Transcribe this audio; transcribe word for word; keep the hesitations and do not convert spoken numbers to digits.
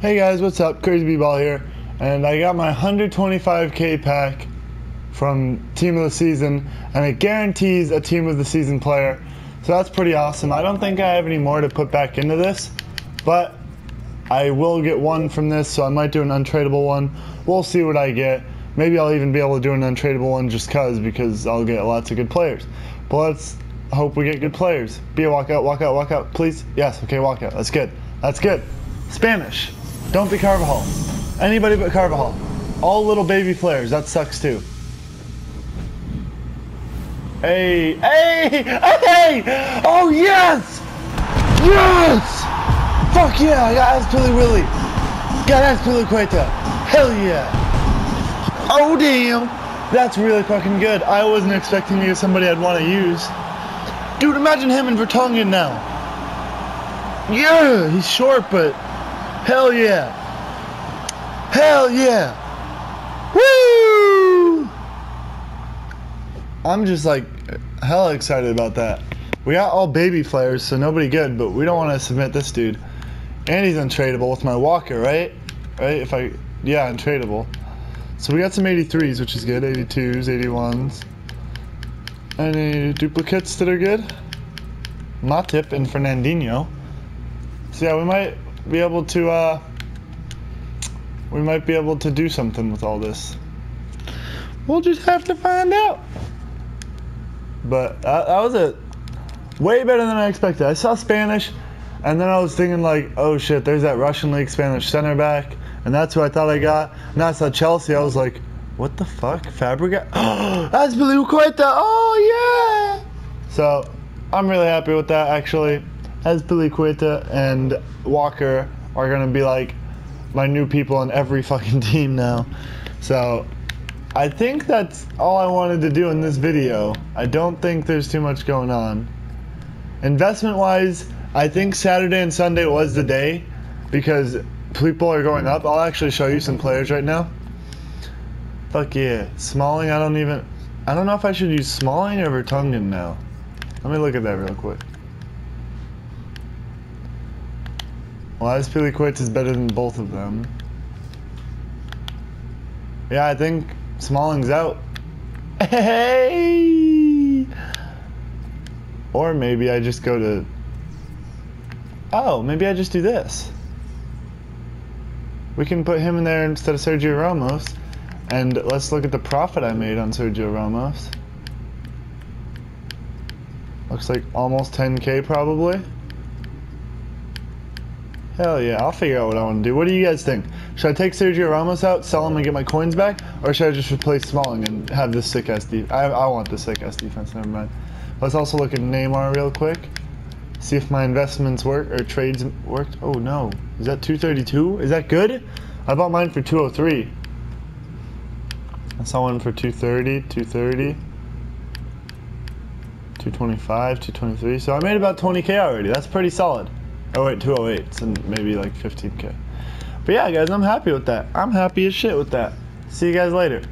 Hey guys, what's up? CrazyBball here, and I got my one hundred twenty-five K pack from Team of the Season, and it guarantees a Team of the Season player, so that's pretty awesome. I don't think I have any more to put back into this, but I will get one from this, so I might do an untradeable one. We'll see what I get. Maybe I'll even be able to do an untradeable one just cause, because I'll get lots of good players. But let's hope we get good players. Be a walkout, walk out, walk out, please. Yes, okay, walk out. That's good. That's good. Spanish. Don't be Carvajal. Anybody but Carvajal. All little baby players. That sucks too. Hey, hey, hey! Oh yes, yes! Fuck yeah! I got Azpilicueta. Got Azpilicueta. Hell yeah! Oh damn! That's really fucking good. I wasn't expecting to get somebody I'd want to use. Dude, imagine him and Vertonghen now. Yeah, he's short, but. Hell yeah! Hell yeah! Woo! I'm just like hella excited about that. We got all baby players, so nobody good, but we don't want to submit this dude. And he's untradeable with my walker, right? Right? If I, yeah, untradeable. So we got some eighty-threes, which is good. eighty-twos, eighty-ones. Any duplicates that are good? Matip and Fernandinho. So yeah, we might be able to uh we might be able to do something with all this. We'll just have to find out, but that, that was it. Way better than I expected. I saw Spanish and then I was thinking like, oh shit, there's that Russian League Spanish center back, and that's who I thought I got. And I saw Chelsea, I was like, what the fuck? Fabrega? That's Azpilicueta. Oh yeah, so I'm really happy with that actually. Azpilicueta and Walker are going to be like my new people on every fucking team now. So I think that's all I wanted to do in this video. I don't think there's too much going on. Investment wise, I think Saturday and Sunday was the day because people are going up. I'll actually show you some players right now. Fuck yeah. Smalling, I don't even, I don't know if I should use Smalling or Vertonghen now. Let me look at that real quick. Well, Azpilicueta is better than both of them. Yeah, I think Smalling's out. Hey! Or maybe I just go to... Oh, maybe I just do this. We can put him in there instead of Sergio Ramos. And let's look at the profit I made on Sergio Ramos. Looks like almost ten K probably. Hell yeah, I'll figure out what I want to do. What do you guys think? Should I take Sergio Ramos out, sell him and get my coins back? Or should I just replace Smalling and have this sick ass defense? I, I want this sick ass defense, never mind. Let's also look at Neymar real quick. See if my investments work, or trades worked. Oh no, is that two thirty-two? Is that good? I bought mine for two oh three. I saw one for two thirty, two thirty, two twenty-five, two twenty-three. So I made about twenty K already, that's pretty solid. Oh wait, two oh eight, so maybe like fifteen K. But yeah guys, I'm happy with that. I'm happy as shit with that. See you guys later.